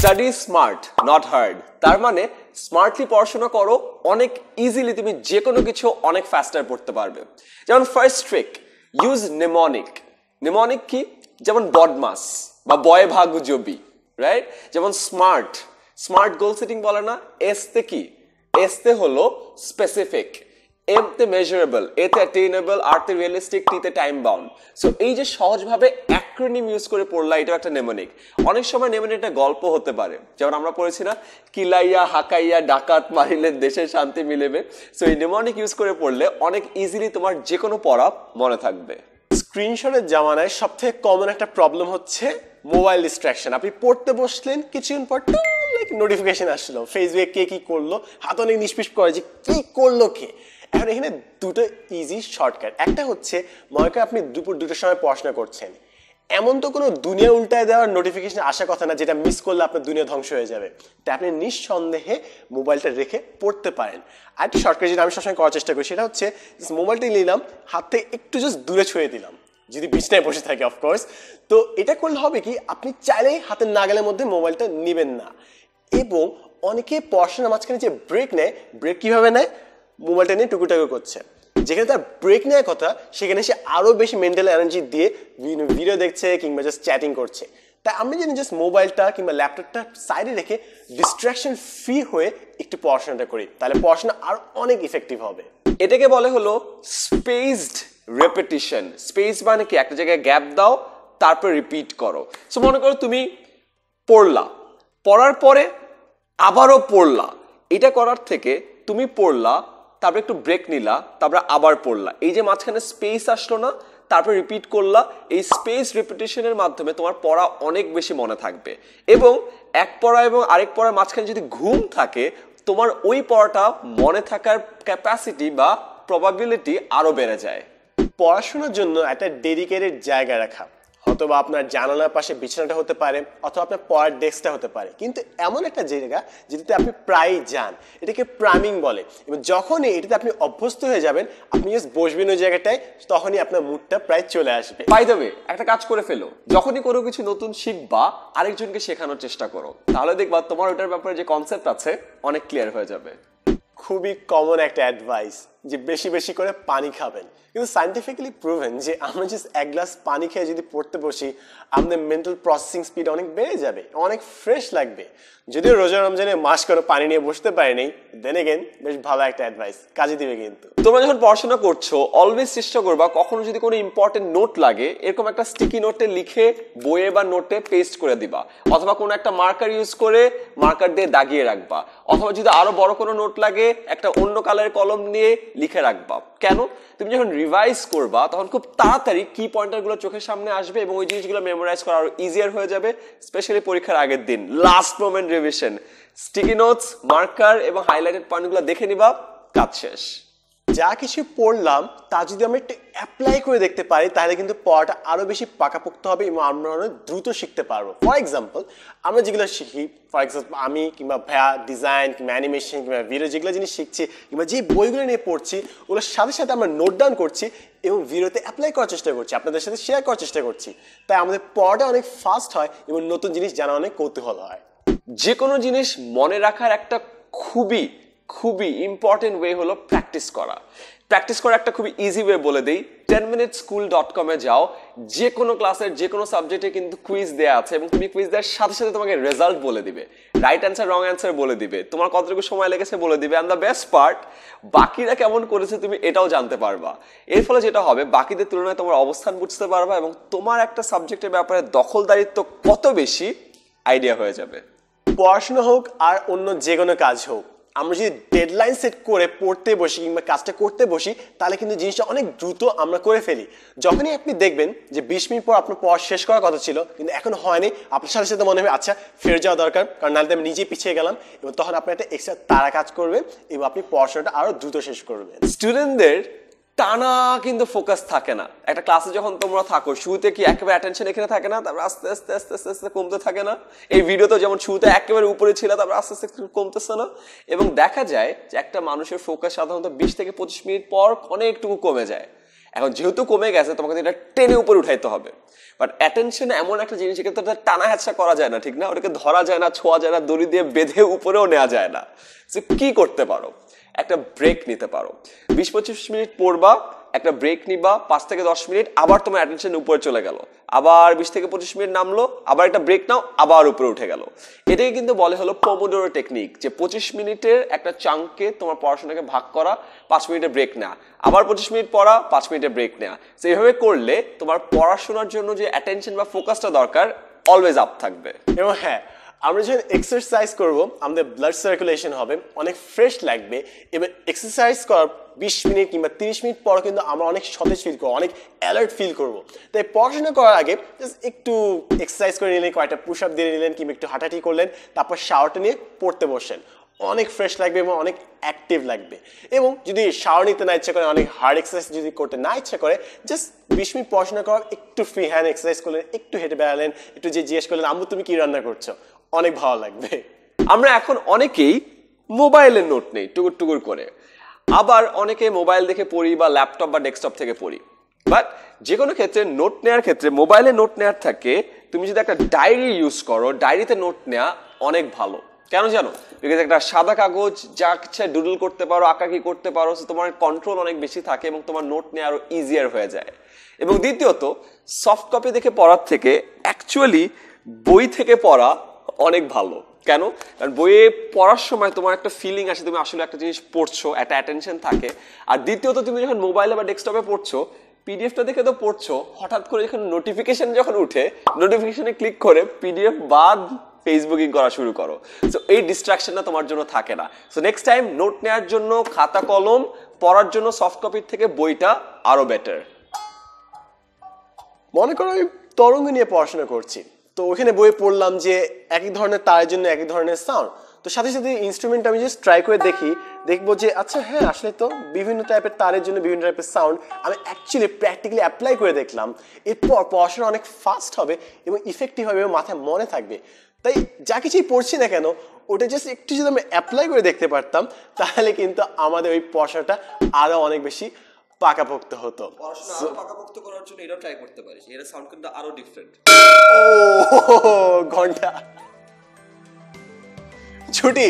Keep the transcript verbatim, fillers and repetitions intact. Study smart not hard. তার মানে smartly পড়াশোনা করো, অনেক ইজিলি তুমি যে কোনো কিছু অনেক ফাস্টার পড়তে পারবে। যেমন first trick, use mnemonic. Mnemonic কি? যেমন বদমাস বা বয় ভাগজবি, রাইট? যেমন স্মার্ট, স্মার্ট গোল সেটিং বলে না। এসতে কি? এসতে হলো স্পেসিফিক, এম তে মেজারেবল, এতে অ্যাটেইনেবল, আর তে রিয়েলিস্টিক, টি তে টাইম বাউন্ড। সো এই যে সহজভাবে অ্যাক্রোনিম ইউজ করে পড়লা, এটা একটা নেমনিক। অনেক সময় নেমনিকটা গল্প হতে পারে, যেমন আমরা পড়েছি না, কিলাইয়া হাকাইয়া ডাকাত মারিলে দেশের শান্তি মিলেবে। সো এই নেমনিক ইউজ করে পড়লে অনেক ইজিলি তোমার যে কোনো পড়া মনে থাকবে। স্ক্রিনশটের জামানায় সবথেকে কমন একটা প্রবলেম হচ্ছে মোবাইল ডিস্ট্রাকশন। আপনি পড়তে বসলেন, কিছুক্ষণ পর লাইক নোটিফিকেশন আসলো, ফেসবুকে কে কি করলো, হাত অনেক নিষ্পিস করে যে কি করলো কে। এখন এখানে দুটো ইজি শর্টকাট। একটা হচ্ছে মনে করেন আপনি দুপুর দুটোর সময় পড়াশোনা করছেন, এমন তো কোনো দুনিয়া উল্টায় দেওয়ার নোটিফিকেশন আসার কথা না, যেটা মিস করলে আপনার দুনিয়া ধ্বংস হয়ে যাবে। তাই আপনি নিঃসন্দেহে মোবাইলটা রেখে পড়তে পারেন। আর একটা শর্টকাট যেটা আমি সবসময় করার চেষ্টা করি, সেটা হচ্ছে মোবাইলটি নিলাম, হাত থেকে একটু জাস্ট দূরে ছুঁয়ে দিলাম, যদি বিছনায় বসে থাকে অফকোর্স। তো এটা করলে হবে কি, আপনি চাইলেই হাতের নাগালের মধ্যে মোবাইলটা নেবেন না। এবং অনেকে পড়াশোনার মাঝখানে যে ব্রেক নেয়, ব্রেক কীভাবে নেয়? মোবাইলটা নিয়ে টুকুটাকু করছে। যেখানে তার ব্রেক নেওয়ার কথা, সেখানে সে আরও বেশি মেন্টাল এনার্জি দিয়ে ভিডিও দেখছে কিংবা জাস্ট চ্যাটিং করছে। তাই আমি জানি জাস্ট মোবাইলটা কিংবা ল্যাপটপটা সাইডে রেখে ডিস্ট্রাকশন ফ্রি হয়ে একটু পড়াশোনাটা করি, তাহলে পড়াশোনা আরও অনেক ইফেক্টিভ হবে। এটাকে বলে হলো স্পেসড রেপিটিশন। স্পেস মানে কি? একটা জায়গায় গ্যাপ দাও, তারপর রিপিট করো। সো মনে করো তুমি পড়লা, পড়ার পরে আবারও পড়লা। এটা করার থেকে তুমি পড়লা, তারপরে একটু ব্রেক নিলা, তারপরে আবার পড়লা। এই যে মাঝখানে স্পেস আসলো না, তারপরে রিপিট করলা, এই স্পেস রিপিটেশনের মাধ্যমে তোমার পড়া অনেক বেশি মনে থাকবে। এবং এক পড়া এবং আরেক পড়ার মাঝখানে যদি ঘুম থাকে, তোমার ওই পড়াটা মনে থাকার ক্যাপাসিটি বা প্রবাবিলিটি আরও বেড়ে যায়। পড়াশোনার জন্য একটা ডেডিকেটেড জায়গা রাখা, অথবা আপনার জানালার পাশে বিছানাটা হতে পারে, অথবা আপনার পড়ার ডেস্কটা হতে পারে, কিন্তু এমন একটা জায়গা যেটাতে আপনি প্রায়ই যান, এটাকে প্রাইমিং বলে। এবং যখনই এটাতে আপনি অভ্যস্ত হয়ে যাবেন, আপনি জাস্ট বসবেন ওই জায়গাটায়, তখনই আপনার মুডটা প্রায় চলে আসবে। বাই দ্য ওয়ে, একটা কাজ করে ফেলো, যখনই কোনো কিছু নতুন শিখবা, আরেকজনকে শেখানোর চেষ্টা করো, তাহলে দেখবা তোমার ওটার ব্যাপারে যে কনসেপ্ট আছে অনেক ক্লিয়ার হয়ে যাবে। খুবই কমন একটা অ্যাডভাইস যে বেশি বেশি করে পানি খাবেন, কিন্তু সায়েন্টিফিক্যালি প্রুভেন যে আমরা জাস্ট এক গ্লাস পানি খেয়ে যদি পড়তে বসি, আমাদের মেন্টাল প্রসেসিং স্পিড অনেক বেড়ে যাবে, অনেক ফ্রেশ লাগবে। যদিও রোজা রমজানে মাস করে পানি নিয়ে বসতে পারেনি, দেন এগেন বেশ ভালো একটা অ্যাডভাইস, কাজে দিবে। কিন্তু তোমরা যখন পড়াশোনা করছো, অলওয়েজ চেষ্টা করবা কখনো যদি কোনো ইম্পর্টেন্ট নোট লাগে, এরকম একটা স্টিকি নোটে লিখে বইয়ে বা নোটে পেস্ট করে দিবা, অথবা কোনো একটা মার্কার ইউজ করে মার্কার দিয়ে দাগিয়ে রাখবা, অথবা যদি আরও বড় কোনো নোট লাগে একটা অন্য কালারের কলম নিয়ে লিখে রাখবা। কেন? তুমি যখন রিভাইজ করবা, তখন খুব তাড়াতাড়ি কি পয়েন্টারগুলো চোখের সামনে আসবে এবং ওই জিনিসগুলো মেমোরাইজ করা আরো ইজিয়ার হয়ে যাবে, স্পেশালি পরীক্ষার আগের দিন, last moment revision. Sticky notes, marker এবং হাইলাইটেড পয়েন্টগুলো দেখে নিবা, কাজ শেষ। যা কিছু পড়লাম তা যদি আমরা একটু অ্যাপ্লাই করে দেখতে পারি, তাহলে কিন্তু পড়াটা আরও বেশি পাকাপোক্ত হবে এবং আমরা অনেক দ্রুত শিখতে পারবো। ফর এক্সাম্পল, আমরা যেগুলো শিখি, ফর এক্সাম্পল আমি কিংবা ভ্যা ডিজাইন কিংবা অ্যানিমেশন কিংবা ভিডিও, যেগুলো জিনিস শিখছি কিংবা যে বইগুলো নিয়ে পড়ছি, ওগুলোর সাথে সাথে আমরা নোট ডাউন করছি এবং ভিডিওতে অ্যাপ্লাই করার চেষ্টা করছি, আপনাদের সাথে শেয়ার করার চেষ্টা করছি। তাই আমাদের পড়াটা অনেক ফাস্ট হয় এবং নতুন জিনিস জানা অনেক কৌতূহল হয়। যে কোনো জিনিস মনে রাখার একটা খুবই খুবই ইম্পর্টেন্ট ওয়ে হলো প্র্যাকটিস করা। প্র্যাকটিস করার একটা খুবই ইজি ওয়ে বলে দিই, ten minute school dot com এ যাও, যে কোনো ক্লাসের যে কোনো সাবজেক্টে কিন্তু কুইজ দেওয়া আছে এবং তুমি কুইজ দেওয়ার সাথে সাথে তোমাকে রেজাল্ট বলে দিবে, রাইট অ্যান্সার রং অ্যান্সার বলে দিবে, তোমার কতটুকু সময় লেগেছে বলে দিবে। অ্যান্ড দ্য বেস্ট পার্ট, বাকিরা কেমন করেছে তুমি এটাও জানতে পারবা। এর ফলে যেটা হবে, বাকিদের তুলনায় তোমার অবস্থান বুঝতে পারবা এবং তোমার একটা সাবজেক্টের ব্যাপারে দখলদারিত্ব কত বেশি আইডিয়া হয়ে যাবে। পড়াশোনা হোক আর অন্য যে কোনো কাজ হোক, আমরা যদি ডেডলাইন সেট করে পড়তে বসি কিংবা কাজটা করতে বসি, তাহলে কিন্তু জিনিসটা অনেক দ্রুত আমরা করে ফেলি। যখনই আপনি দেখবেন যে বিশ মিনিট পর আপনার পড়া শেষ করার কথা ছিল কিন্তু এখন হয়নি, আপনার সাথে সাথে মনে হবে আচ্ছা ফের যাওয়া দরকার, কারণ নাহলে আমি নিজেই পিছিয়ে গেলাম। এবং তখন আপনার একটা এক্সট্রা তাড়া কাজ করবে এবং আপনি পড়াশোনাটা আরও দ্রুত শেষ করবেন। স্টুডেন্টদের টানা কিন্তু ফোকাস থাকে না। একটা ক্লাসে যখন তোমরা থাকো, শুরুতে কি একেবারে অ্যাটেনশন এখানে থাকে না, তারপর আস্তে আস্তে আস্তে আস্তে আস্তে কমতে থাকে না? এই ভিডিওতে যেমন শুরুতে একেবারে উপরে ছিল, তারপর আস্তে আস্তে কমতেছে না। এবং দেখা যায় যে একটা মানুষের ফোকাস সাধারণত বিশ থেকে পঁচিশ মিনিট পর অনেকটুকু কমে যায়। এখন যেহেতু কমে গেছে তোমাকে এটা টেনে উপরে উঠাইতে হবে। বাট অ্যাটেনশন এমন একটা জিনিস যেটা তো টানা হেঁচড়া করা যায় না, ঠিক না? ওটাকে ধরা যায় না, ছোঁয়া যায় না, দড়ি দিয়ে বেঁধে উপরেও নেওয়া যায় না। সো কি করতে পারো, একটা ব্রেক নিতে পারো। বিশ পঁচিশ মিনিট পড়বা, একটা ব্রেক নিবা, পাঁচ থেকে দশ মিনিট, আবার তোমার অ্যাটেনশন উপরে চলে গেল, আবার বিশ থেকে পঁচিশ মিনিট নামলো, আবার একটা ব্রেক নাও, আবার উপরে উঠে গেল। এটাই কিন্তু বলে হলো পোমোডোরো টেকনিক, যে পঁচিশ মিনিটের একটা চাঙ্কে তোমার পড়াশোনাকে ভাগ করা, পাঁচ মিনিটের ব্রেক নেওয়া, আবার পঁচিশ মিনিট পড়া, পাঁচ মিনিটের ব্রেক নেওয়া। তো এইভাবে করলে তোমার পড়াশোনার জন্য যে অ্যাটেনশন বা ফোকাসটা দরকার অলওয়েজ আপ থাকবে। এবং হ্যাঁ, আমরা যখন এক্সারসাইজ করবো আমাদের ব্লাড সার্কুলেশন হবে, অনেক ফ্রেশ লাগবে। এবার এক্সারসাইজ করার বিশ মিনিট কিংবা তিরিশ মিনিট পর কিন্তু আমরা অনেক সতেজ ফিল করবো, অনেক অ্যালার্ট ফিল করবো। তাই পড়াশোনা করার আগে জাস্ট একটু এক্সারসাইজ করে নিলেন, কয়েকটা পুশ আপ দিয়ে নিলেন কিংবা একটু হাঁটাহাঁটি করলেন, তারপর শাওয়ারটা নিয়ে পড়তে বসলেন, অনেক ফ্রেশ লাগবে এবং অনেক অ্যাক্টিভ লাগবে। এবং যদি শাওয়ার নিতে না ইচ্ছা করে, অনেক হার্ড এক্সারসাইজ যদি করতে না ইচ্ছা করে, জাস্ট বিশ মিনিট পড়াশোনা করার একটু ফ্রি হ্যান্ড এক্সারসাইজ করলেন, একটু হেঁটে বেড়ালেন, একটু যে জিজ্ঞেস করলেন আম্মু তুমি কি রান্না করছো, অনেক ভালো লাগবে। আমরা এখন অনেকেই মোবাইলের নোট নেই টুকুর টুকুর করে, আবার অনেকে মোবাইল দেখে পড়ি বা ল্যাপটপ বা ডেস্কটপ থেকে পড়ি। বাট যে কোনো ক্ষেত্রে নোট নেওয়ার ক্ষেত্রে মোবাইলে নোট নেওয়ার থাকে তুমি যদি একটা ডায়েরি ইউজ করো, ডায়েরিতে নোট নেওয়া অনেক ভালো। কেন জানো? বিকজ একটা সাদা কাগজ, যা ইচ্ছা ডুডল করতে পারো, আঁকাকি করতে পারো, তোমার কন্ট্রোল অনেক বেশি থাকে এবং তোমার নোট নেওয়া আরও ইজিয়ার হয়ে যায়। এবং দ্বিতীয়ত, সফট কপি দেখে পড়ার থেকে অ্যাকচুয়ালি বই থেকে পড়া অনেক ভালো। কেন? কারণ বইয়ে পড়ার সময় তোমার একটা ফিলিং আসে, তুমি আসলে একটা জিনিস পড়ছো, একটা অ্যাটেনশন থাকে। আর দ্বিতীয়ত, তুমি যখন মোবাইলে বা ডেস্কটপে পড়ছো, পিডিএফটা দেখে তো পড়ছো, হঠাৎ করে যখন নোটিফিকেশন যখন উঠে, নোটিফিকেশনে ক্লিক করে পিডিএফ বাদ ফেসবুকিং করা শুরু করো। সো এই ডিস্ট্রাকশনটা তোমার জন্য থাকে না। সো নেক্সট টাইম নোট নেওয়ার জন্য খাতা কলম, পড়ার জন্য সফট কপির থেকে বইটা আরও বেটার। মনে করো আমি তরঙ্গ নিয়ে পড়াশোনা করছি, তো ওখানে বইয়ে পড়লাম যে এক এক ধরনের তারের জন্য এক এক ধরনের সাউন্ড, তো সাথে সাথে ইনস্ট্রুমেন্ট আমি যদি ট্রাই করে দেখি, দেখবো যে আচ্ছা হ্যাঁ, আসলে তো বিভিন্ন টাইপের তারের জন্য বিভিন্ন টাইপের সাউন্ড আমি অ্যাকচুয়ালি প্র্যাকটিক্যালি অ্যাপ্লাই করে দেখলাম। এরপর পড়াশোনা অনেক ফাস্ট হবে এবং ইফেক্টিভ হবে এবং মাথায় মনে থাকবে। তাই যা কিছুই পড়ছি না কেন, ওটা জাস্ট একটু যদি আমি অ্যাপ্লাই করে দেখতে পারতাম, তাহলে কিন্তু আমাদের ওই পড়াশোনাটা আরও অনেক বেশি পাকাপোক্ত হতো। পাকাপোক্ত করার জন্য এটাও ট্রাই করতে পারিস, এটা সাউন্ড কিন্তু আরো ডিফারেন্ট। ও ঘন্টা ছুটি।